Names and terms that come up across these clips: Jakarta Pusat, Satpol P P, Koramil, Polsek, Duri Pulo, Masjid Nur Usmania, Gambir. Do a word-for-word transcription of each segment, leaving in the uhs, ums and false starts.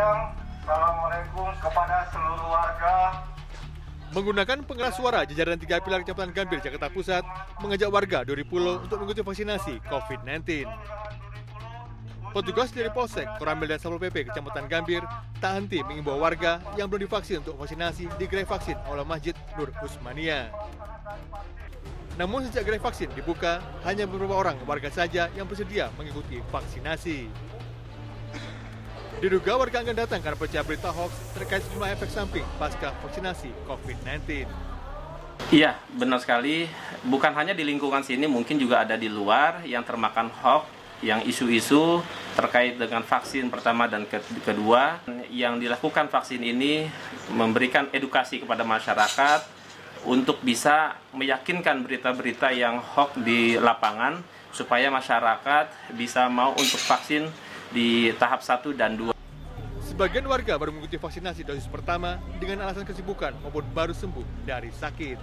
siang. Assalamualaikum kepada seluruh warga. Menggunakan pengeras suara, jajaran tiga pilar Kecamatan Gambir, Jakarta Pusat, mengajak warga Duri Pulo untuk mengikuti vaksinasi covid sembilan belas. Petugas dari Polsek, Koramil, dan Satpol P P Kecamatan Gambir tak henti mengimbau warga yang belum divaksin untuk vaksinasi di gerai vaksin oleh Masjid Nur Usmania. Namun sejak gerai vaksin dibuka, hanya beberapa orang warga saja yang bersedia mengikuti vaksinasi. Diduga warga enggan datang karena percaya berita hoax terkait sejumlah efek samping pasca vaksinasi covid sembilan belas. Iya, benar sekali. Bukan hanya di lingkungan sini, mungkin juga ada di luar yang termakan hoax, yang isu-isu terkait dengan vaksin pertama dan kedua. Yang dilakukan vaksin ini memberikan edukasi kepada masyarakat untuk bisa meyakinkan berita-berita yang hoax di lapangan supaya masyarakat bisa mau untuk vaksin di tahap satu dan dua. Sebagian warga baru mengikuti vaksinasi dosis pertama dengan alasan kesibukan maupun baru sembuh dari sakit.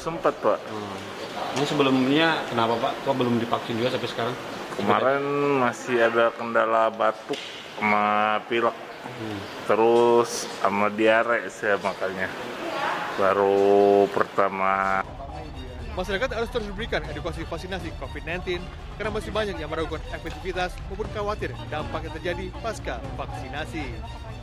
Sempat, Pak. Hmm. Ini sebelumnya kenapa, Pak? Kok belum divaksin juga sampai sekarang? Kemarin masih ada kendala batuk sama pilek. Hmm. Terus sama diare saya makanya. Baru pertama. Masyarakat harus terus diberikan edukasi vaksinasi covid sembilan belas karena masih banyak yang meragukan efektivitas maupun khawatir dampak yang terjadi pasca vaksinasi.